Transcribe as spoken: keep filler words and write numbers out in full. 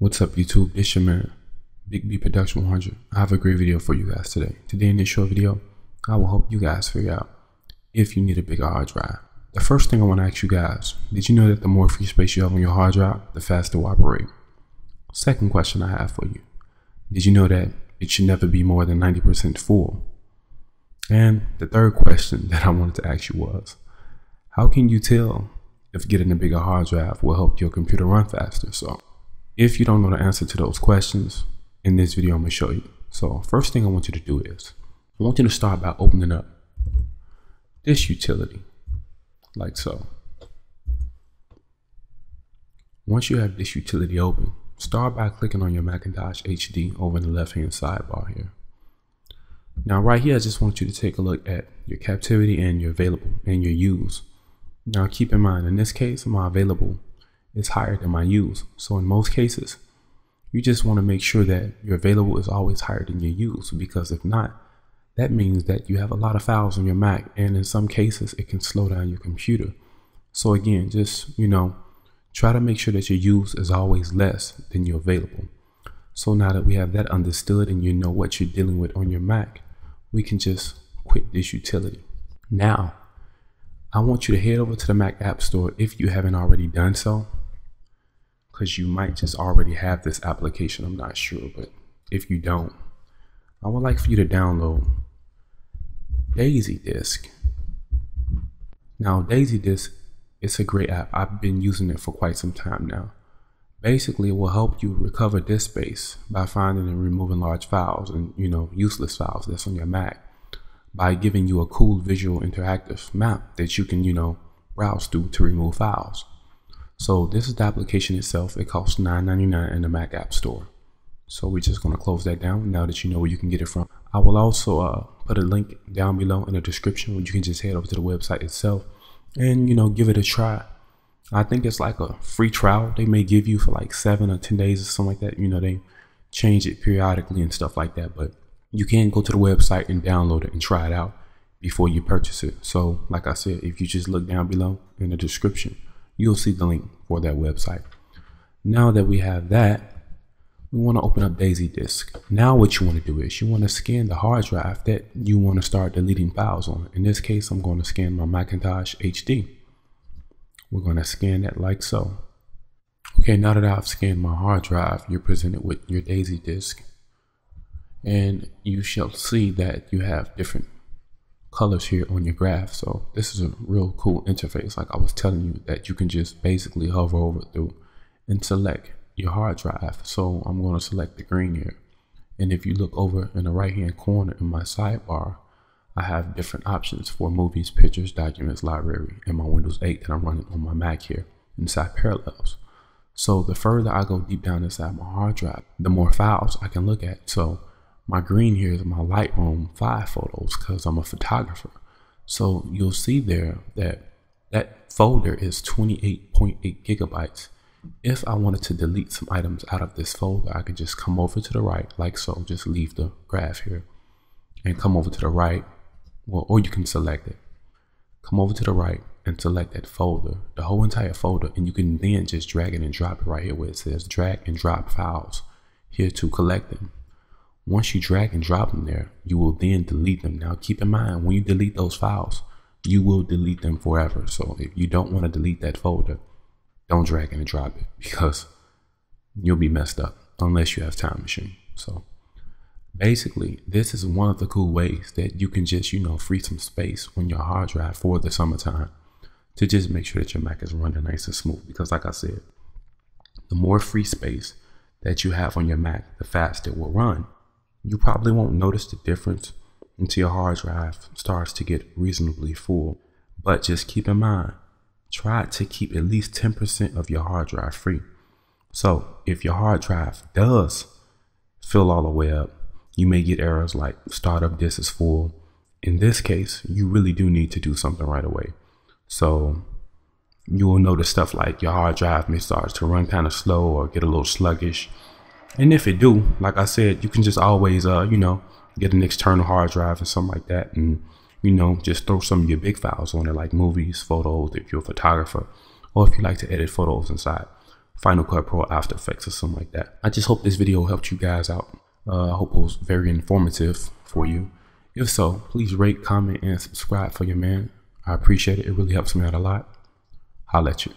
What's up YouTube, it's your man, BigBee Production one hundred. I have a great video for you guys today. Today in this short video, I will help you guys figure out if you need a bigger hard drive. The first thing I want to ask you guys, did you know that the more free space you have on your hard drive, the faster it will operate? Second question I have for you, did you know that it should never be more than ninety percent full? And the third question that I wanted to ask you was, how can you tell if getting a bigger hard drive will help your computer run faster? So, if you don't know the answer to those questions, in this video I'm going to show you. So, first thing I want you to do is, I want you to start by opening up Disk Utility, like so. Once you have Disk Utility open, start by clicking on your Macintosh H D over in the left-hand sidebar here. Now, right here, I just want you to take a look at your captivity and your available and your use. Now, keep in mind, in this case, my available is higher than my use. So in most cases, you just want to make sure that your available is always higher than your use, because if not, that means that you have a lot of files on your Mac, and in some cases, it can slow down your computer. So again, just, you know, try to make sure that your use is always less than your available. So now that we have that understood and you know what you're dealing with on your Mac, we can just quit this utility. Now, I want you to head over to the Mac App Store if you haven't already done so, because you might just already have this application, I'm not sure, but if you don't, I would like for you to download DaisyDisk. Now, DaisyDisk, it's a great app. I've been using it for quite some time now. Basically, it will help you recover disk space by finding and removing large files and, you know, useless files that's on your Mac, by giving you a cool visual interactive map that you can, you know, browse through to remove files. So this is the application itself. It costs nine ninety-nine in the Mac App Store. So we're just going to close that down now that you know where you can get it from. I will also uh, put a link down below in the description where you can just head over to the website itself and, you know, give it a try. I think it's like a free trial they may give you for like seven or ten days or something like that. You know, they change it periodically and stuff like that, but you can go to the website and download it and try it out before you purchase it. So like I said, if you just look down below in the description, you'll see the link for that website. Now that we have that, we want to open up DaisyDisk. Now what you want to do is you want to scan the hard drive that you want to start deleting files on. In this case, I'm going to scan my Macintosh H D. We're going to scan that like so. Okay, now that I've scanned my hard drive, you're presented with your DaisyDisk. And you shall see that you have different colors here on your graph. So this is a real cool interface, like I was telling you, that you can just basically hover over through and select your hard drive. So I'm going to select the green here. And if you look over in the right hand corner in my sidebar, I have different options for movies, pictures, documents, library, and my Windows eight that I'm running on my Mac here inside Parallels. So the further I go deep down inside my hard drive, the more files I can look at. So my green here is my Lightroom five photos, because I'm a photographer. So you'll see there that that folder is twenty-eight point eight gigabytes. If I wanted to delete some items out of this folder, I could just come over to the right, like so, just leave the graph here and come over to the right. Well, or you can select it. Come over to the right and select that folder, the whole entire folder, and you can then just drag it and drop it right here where it says drag and drop files here to collect them. Once you drag and drop them there, you will then delete them. Now, keep in mind, when you delete those files, you will delete them forever. So if you don't want to delete that folder, don't drag and drop it, because you'll be messed up unless you have Time Machine. So basically, this is one of the cool ways that you can just, you know, free some space on your hard drive for the summertime to just make sure that your Mac is running nice and smooth. Because like I said, the more free space that you have on your Mac, the faster it will run. You probably won't notice the difference until your hard drive starts to get reasonably full. But just keep in mind, try to keep at least ten percent of your hard drive free. So if your hard drive does fill all the way up, you may get errors like startup disk is full. In this case, you really do need to do something right away. So you will notice stuff like your hard drive may start to run kind of slow or get a little sluggish. And if it do, like I said, you can just always, uh, you know, get an external hard drive or something like that. And, you know, just throw some of your big files on it, like movies, photos, if you're a photographer, or if you like to edit photos inside Final Cut Pro, After Effects, or something like that. I just hope this video helped you guys out. Uh, I hope it was very informative for you. If so, please rate, comment, and subscribe for your man. I appreciate it. It really helps me out a lot. Holla at you.